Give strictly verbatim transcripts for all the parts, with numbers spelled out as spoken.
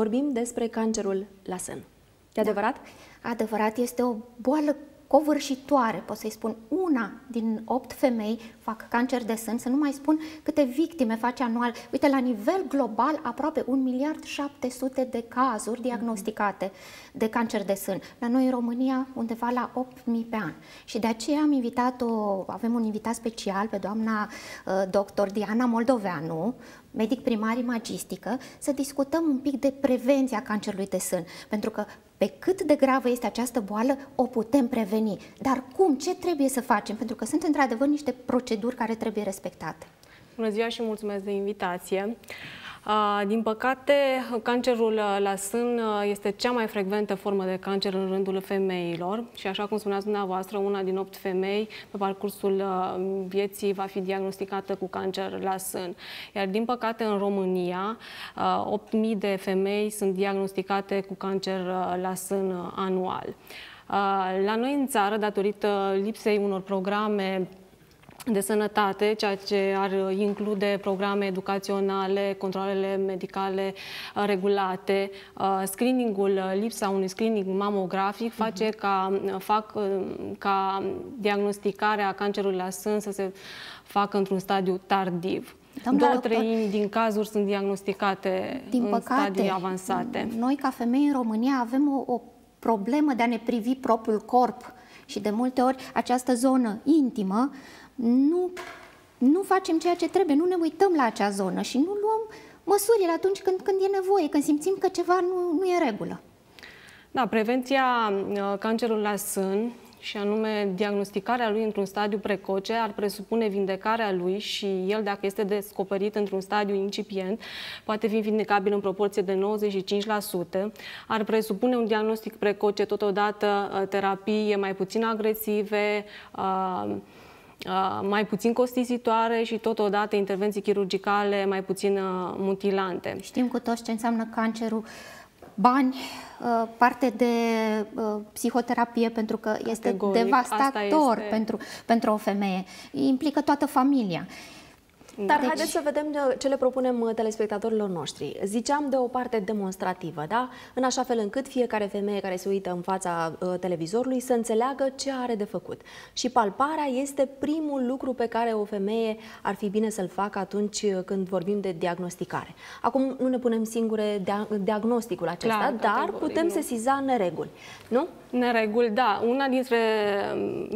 Vorbim despre cancerul la sân. E adevărat? Da. Adevărat, este o boală covârșitoare, pot să-i spun. Una din opt femei fac cancer de sân, să nu mai spun câte victime face anual. Uite, la nivel global, aproape un miliard șapte sute de cazuri diagnosticate de cancer de sân. La noi, în România, undeva la opt mii pe an. Și de aceea am invitat o, avem un invitat special pe doamna uh, doctor Diana Moldoveanu, medic primar imagistică, să discutăm un pic de prevenția cancerului de sân. Pentru că pe cât de gravă este această boală, o putem preveni. Dar cum? Ce trebuie să facem? Pentru că sunt într-adevăr niște proceduri care trebuie respectate. Bună ziua și mulțumesc de invitație. Din păcate, cancerul la sân este cea mai frecventă formă de cancer în rândul femeilor și, așa cum spuneați dumneavoastră, una din opt femei pe parcursul vieții va fi diagnosticată cu cancer la sân. Iar, din păcate, în România, opt mii de femei sunt diagnosticate cu cancer la sân anual. La noi în țară, datorită lipsei unor programe de sănătate, ceea ce ar include programe educaționale, controlele medicale regulate, screeningul, lipsa unui screening mamografic, face ca, fac, ca diagnosticarea cancerului la sân să se facă într-un stadiu tardiv. Două treimi din cazuri sunt diagnosticate din în păcate, stadii avansate. Noi, ca femei în România, avem o, o problemă de a ne privi propriul corp și de multe ori această zonă intimă Nu, nu facem ceea ce trebuie, nu ne uităm la acea zonă și nu luăm măsurile atunci când, când e nevoie, când simțim că ceva nu, nu e în regulă. Da, prevenția cancerului la sân, și anume diagnosticarea lui într-un stadiu precoce, ar presupune vindecarea lui și el, dacă este descoperit într-un stadiu incipient, poate fi vindecabil în proporție de nouăzeci și cinci la sută. Ar presupune un diagnostic precoce, totodată terapie mai puțin agresive, mai puțin costisitoare și totodată intervenții chirurgicale mai puțin mutilante. Știm cu toți ce înseamnă cancerul, bani, parte de psihoterapie, pentru că este Categoric, devastator este... Pentru, pentru o femeie. Implică toată familia. Dar deci... haideți să vedem ce le propunem telespectatorilor noștri. Ziceam de o parte demonstrativă, da? În așa fel încât fiecare femeie care se uită în fața televizorului să înțeleagă ce are de făcut. Și palparea este primul lucru pe care o femeie ar fi bine să-l facă atunci când vorbim de diagnosticare. Acum nu ne punem singure diagnosticul acesta, clar, dar putem nu. sesiza nereguli, nu? Nereguli, da. Una dintre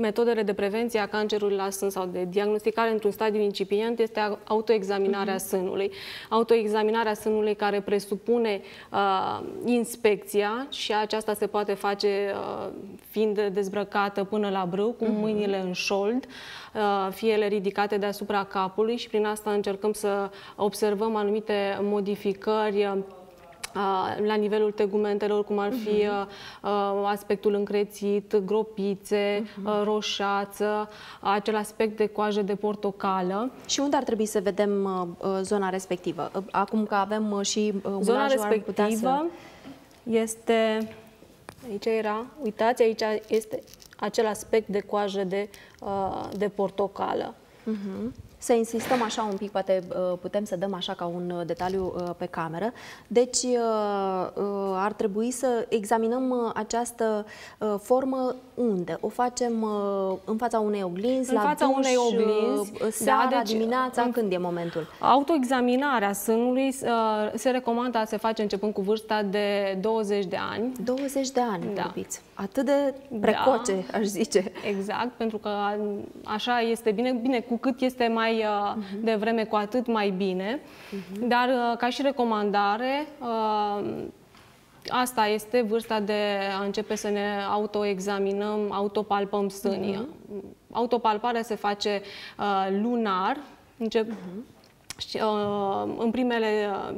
metodele de prevenție a cancerului la sân sau de diagnosticare într-un stadiu incipient este autoexaminarea sânului. Autoexaminarea sânului care presupune uh, inspecția, și aceasta se poate face uh, fiind dezbrăcată până la brâu, cu mâinile în șold, uh, fie ele ridicate deasupra capului, și prin asta încercăm să observăm anumite modificări uh, la nivelul tegumentelor, cum ar fi uh-huh. aspectul încrețit, gropițe, uh-huh. roșață, acel aspect de coajă de portocală. Și unde ar trebui să vedem zona respectivă? Acum că avem și zona respectivă să... este... Aici era, uitați, aici este acel aspect de coajă de, de portocală. Uh-huh. Să insistăm așa un pic, poate putem să dăm așa ca un detaliu pe cameră. Deci ar trebui să examinăm această formă unde? O facem în fața unei oglinzi, în la fața duș, unei oglinzi, seara, da, deci, dimineața, în... când e momentul? Autoexaminarea sânului se recomandă a se face începând cu vârsta de douăzeci de ani. douăzeci de ani, da. Vorbiți. Atât de precoce, da, aș zice. Exact, pentru că așa este bine, bine cu cât este mai Uh-huh. devreme, cu atât mai bine, uh-huh. dar ca și recomandare, asta este vârsta de a începe să ne autoexaminăm, autopalpăm sânii. Uh-huh. Autopalparea se face lunar, încep uh-huh. în primele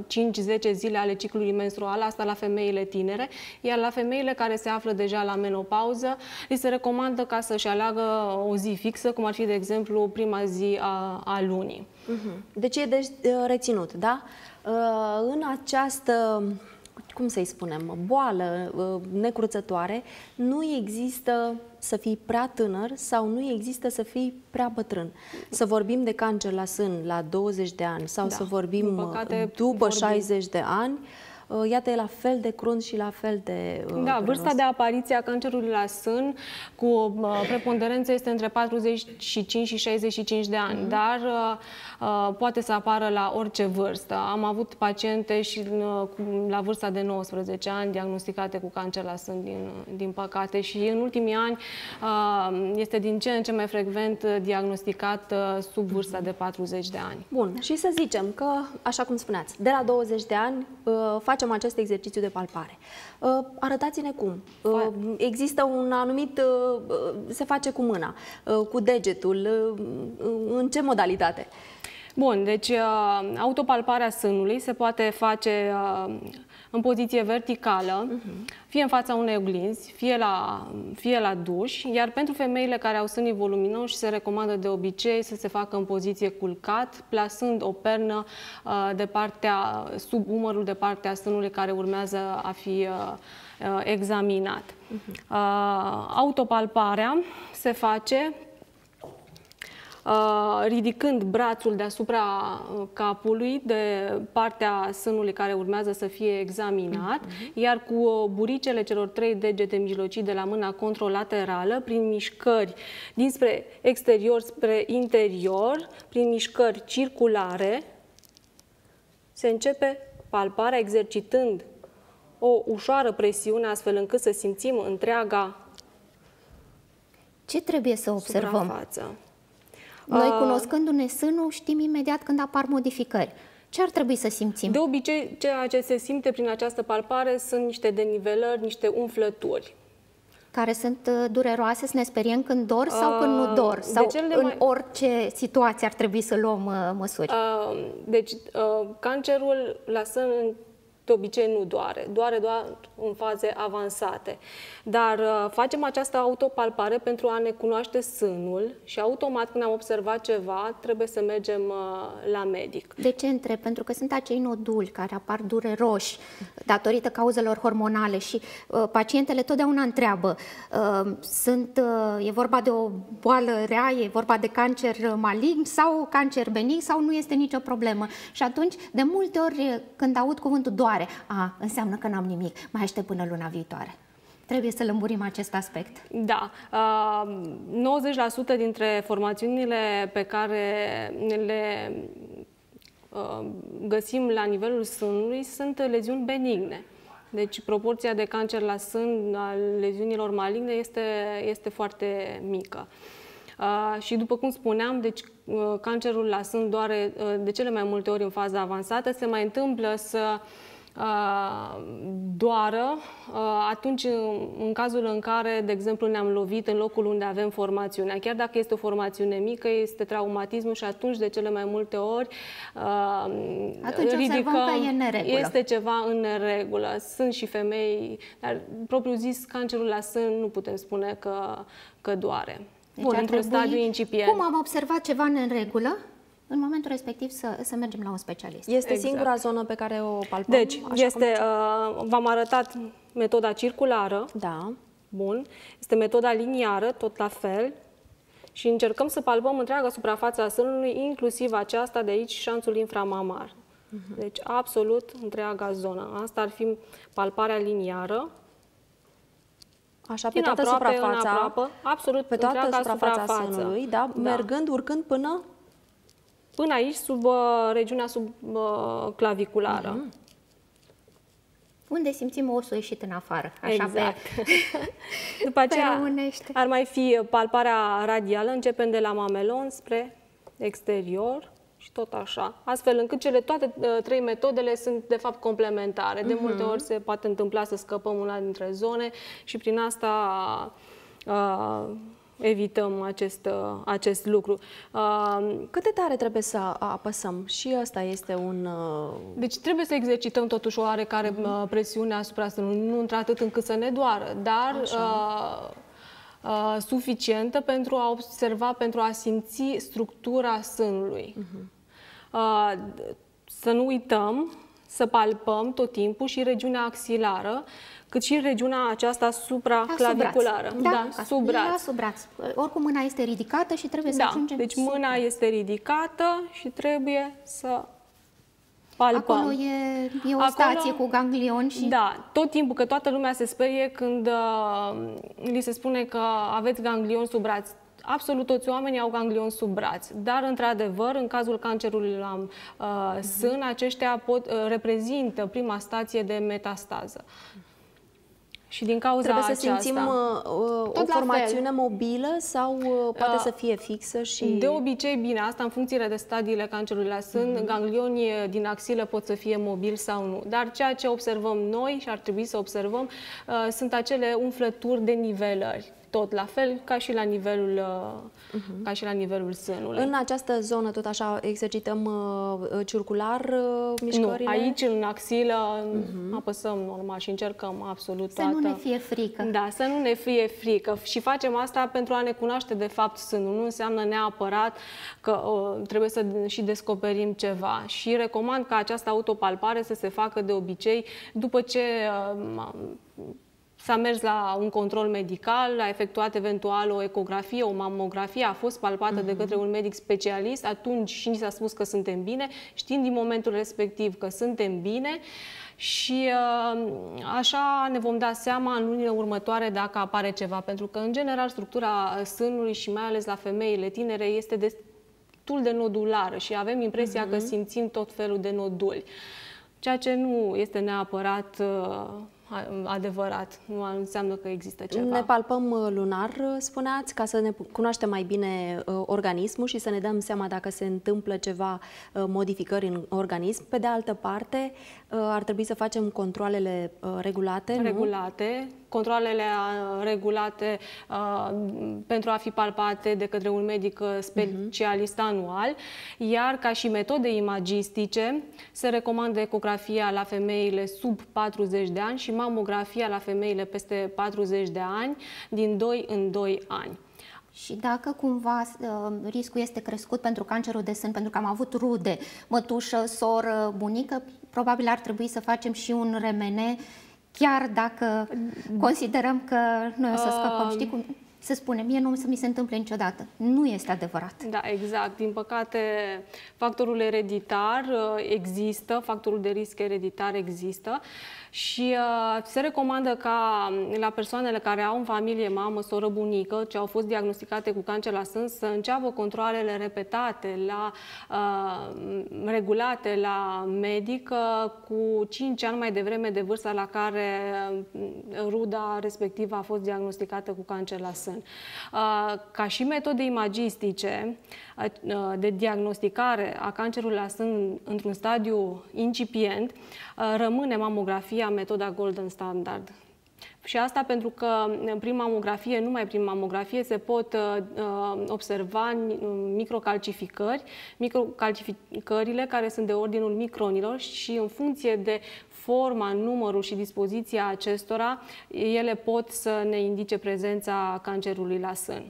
cinci zece zile ale ciclului menstrual, asta la femeile tinere, iar la femeile care se află deja la menopauză, li se recomandă ca să-și aleagă o zi fixă, cum ar fi, de exemplu, prima zi a, a lunii. Deci e de reținut, da? În această, cum să-i spunem, boală necruțătoare, nu există să fii prea tânăr sau nu există să fii prea bătrân. Să vorbim de cancer la sân la douăzeci de ani sau da, să vorbim după vorbim. șaizeci de ani, iată, e la fel de crunt și la fel de uh, Da, vârsta de apariție a cancerului la sân cu o preponderență este între patruzeci și cinci și șaizeci și cinci de ani, mm-hmm. dar uh, poate să apară la orice vârstă. Am avut paciente și uh, la vârsta de nouăsprezece ani diagnosticate cu cancer la sân, din, din păcate, și în ultimii ani uh, este din ce în ce mai frecvent diagnosticat uh, sub vârsta de patruzeci de ani. Bun, și să zicem că, așa cum spuneați, de la douăzeci de ani uh, facem acest exercițiu de palpare. Uh, arătați-ne cum. Uh, există un anumit... Uh, se face cu mâna, uh, cu degetul, uh, în ce modalitate? Bun, deci uh, autopalparea sânului se poate face uh, în poziție verticală, uh-huh. fie în fața unei oglinzi, fie la, fie la duș, iar pentru femeile care au sânii voluminoși se recomandă de obicei să se facă în poziție culcat, plasând o pernă uh, de partea, sub umărul de partea sânului care urmează a fi uh, examinat. Uh-huh. Uh, autopalparea se face Uh, ridicând brațul deasupra capului de partea sânului care urmează să fie examinat, uh-huh. iar cu buricele celor trei degete mijlocii de la mâna contralaterală, prin mișcări dinspre exterior spre interior, prin mișcări circulare, se începe palparea exercitând o ușoară presiune astfel încât să simțim întreaga Ce trebuie să observăm? Suprafață. Noi, cunoscându-ne sânul, știm imediat când apar modificări. Ce ar trebui să simțim? De obicei, ceea ce se simte prin această palpare sunt niște denivelări, niște umflături. Care sunt dureroase, să ne speriem când dor sau când nu dor? Sau în mai... orice situație ar trebui să luăm măsuri? Deci, cancerul la sân de obicei nu doare, doare doar în faze avansate. Dar uh, facem această autopalpare pentru a ne cunoaște sânul și automat când am observat ceva trebuie să mergem uh, la medic. De ce întreb? Pentru că sunt acei noduli care apar dureroși datorită cauzelor hormonale și uh, pacientele totdeauna întreabă, uh, sunt, uh, e vorba de o boală rea, e vorba de cancer malign sau cancer benign sau nu este nicio problemă. Și atunci, de multe ori când aud cuvântul doar, a, înseamnă că n-am nimic, mai aștept până luna viitoare. Trebuie să lămurim acest aspect. Da. nouăzeci la sută dintre formațiunile pe care le găsim la nivelul sânului sunt leziuni benigne. Deci proporția de cancer la sân, a leziunilor maligne, este, este foarte mică. Uh, și după cum spuneam, deci uh, cancerul la sân doare uh, de cele mai multe ori în faza avansată. Se mai întâmplă să uh, doară uh, atunci în, în cazul în care, de exemplu, ne-am lovit în locul unde avem formațiunea. Chiar dacă este o formațiune mică, este traumatismul și atunci de cele mai multe ori uh, atunci ridicăm, că e neregulă. Este ceva în neregulă. Sunt și femei, dar propriu zis, cancerul la sân nu putem spune că, că doare. Deci Bun, într-un stadiu incipient. Cum am observat ceva în regulă, în momentul respectiv să, să mergem la un specialist. Este exact. Singura zonă pe care o palpăm? Deci, este, uh, v-am arătat metoda circulară. Da. Bun. Este metoda liniară, tot la fel. Și încercăm să palpăm întreaga suprafață a sânului, inclusiv aceasta de aici, șanțul inframamar. Uh-huh. Deci, absolut întreaga zonă. Asta ar fi palparea liniară. Așa, pe toată aproape, suprafața, aproape, absolut, pe toată suprafața, suprafața sânului, da? Da. Mergând, urcând până? Până aici, sub uh, regiunea subclaviculară. Uh, mm-hmm. Unde simțim osul ieșit în afară. Așa, exact. Pe... După aceea ar mai fi palparea radială, începem de la mamelon spre exterior. Și tot așa, astfel încât cele toate uh, trei metodele sunt de fapt complementare. De uh-huh. multe ori se poate întâmpla să scăpăm una dintre zone și prin asta uh, evităm acest, uh, acest lucru. Uh, Cât de tare trebuie să apăsăm? Și asta este un... Uh... Deci trebuie să exercităm totuși o oarecare uh-huh. presiune asupra sânului, nu într-atât încât să ne doară, dar... Uh, suficientă pentru a observa, pentru a simți structura sânului. Uh-huh. uh, să nu uităm să palpăm tot timpul și regiunea axilară, cât și regiunea aceasta supraclaviculară. Da, da, da, sub braț. Sub braț. Oricum mâna este ridicată și trebuie să da, ajungem... Deci mâna sub... este ridicată și trebuie să palpăm. Acolo e, e o Acolo, stație cu ganglion și... Da, tot timpul, că toată lumea se sperie când uh, li se spune că aveți ganglion sub braț. Absolut toți oamenii au ganglion sub braț, dar într-adevăr, în cazul cancerului la uh, sân, aceștia pot, uh, reprezintă prima stație de metastază. Și din cauza Trebuie să aceasta, simțim uh, o formațiune mobilă sau uh, poate uh, să fie fixă și... De obicei, bine, asta în funcție de stadiile cancerului la sân, mm-hmm. ganglionii din axilă pot să fie mobili sau nu. Dar ceea ce observăm noi și ar trebui să observăm uh, sunt acele umflături de nivelări. Tot la fel ca și la nivelul, uh-huh. ca și la nivelul sânului. În această zonă tot așa exercităm uh, circular uh, mișcările? Nu, aici în axilă uh-huh. apăsăm normal și încercăm absolut să toată. Să nu ne fie frică. Da, să nu ne fie frică și facem asta pentru a ne cunoaște de fapt sânul. Nu înseamnă neapărat că uh, trebuie să și descoperim ceva și recomand ca această autopalpare să se facă de obicei după ce uh, s-a mers la un control medical, a efectuat eventual o ecografie, o mamografie, a fost palpată mm-hmm. de către un medic specialist, atunci și ni s-a spus că suntem bine, știind din momentul respectiv că suntem bine și așa ne vom da seama în lunile următoare dacă apare ceva, pentru că în general structura sânului și mai ales la femeile tinere este destul de nodulară și avem impresia mm-hmm. că simțim tot felul de noduli, ceea ce nu este neapărat adevărat, nu înseamnă că există ceva. Ne palpăm lunar, spuneați, ca să ne cunoaștem mai bine organismul și să ne dăm seama dacă se întâmplă ceva modificări în organism. Pe de altă parte, ar trebui să facem controalele regulate, Regulate. Nu? Controalele regulate uh, pentru a fi palpate de către un medic specialist uh-huh. anual, iar ca și metode imagistice se recomandă ecografia la femeile sub patruzeci de ani și mamografia la femeile peste patruzeci de ani din doi în doi ani. Și dacă cumva riscul este crescut pentru cancerul de sân, pentru că am avut rude, mătușă, soră, bunică, probabil ar trebui să facem și un remene chiar dacă considerăm că noi o să scăpăm, știi cum se spune, mie nu o să mi se întâmple niciodată. Nu este adevărat. Da, exact. Din păcate, factorul ereditar există, factorul de risc ereditar există și uh, se recomandă ca la persoanele care au în familie mamă, soră, bunică, ce au fost diagnosticate cu cancer la sân, să înceapă controalele repetate, la, uh, regulate la medic uh, cu cinci ani mai devreme de vârsta la care ruda respectivă a fost diagnosticată cu cancer la sân. Ca și metode imagistice de diagnosticare a cancerului la sân într-un stadiu incipient, rămâne mamografia metoda golden standard. Și asta pentru că prin mamografie, numai prin mamografie, se pot uh, observa microcalcificări, microcalcificările care sunt de ordinul micronilor și în funcție de forma, numărul și dispoziția acestora, ele pot să ne indice prezența cancerului la sân.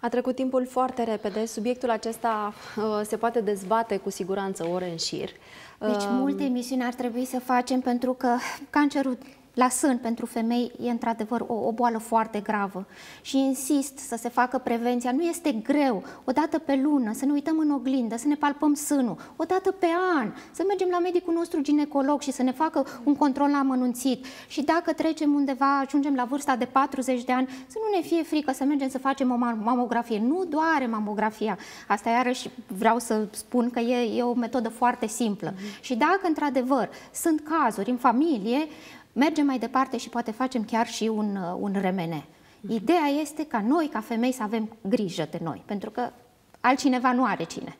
A trecut timpul foarte repede, subiectul acesta uh, se poate dezbate cu siguranță ore în șir. Deci uh, multe emisiuni ar trebui să facem pentru că cancerul la sân pentru femei e într-adevăr o, o boală foarte gravă și insist să se facă prevenția. Nu este greu, o dată pe lună, să ne uităm în oglindă, să ne palpăm sânul, o dată pe an, să mergem la medicul nostru ginecolog și să ne facă un control amănunțit. Și dacă trecem undeva, ajungem la vârsta de patruzeci de ani, să nu ne fie frică să mergem să facem o mamografie. Nu doare mamografia. Asta iarăși vreau să spun că e, e o metodă foarte simplă. Mm-hmm. Și dacă într-adevăr sunt cazuri în familie, mergem mai departe și poate facem chiar și un, un remene. Ideea este ca noi, ca femei, să avem grijă de noi, pentru că altcineva nu are cine.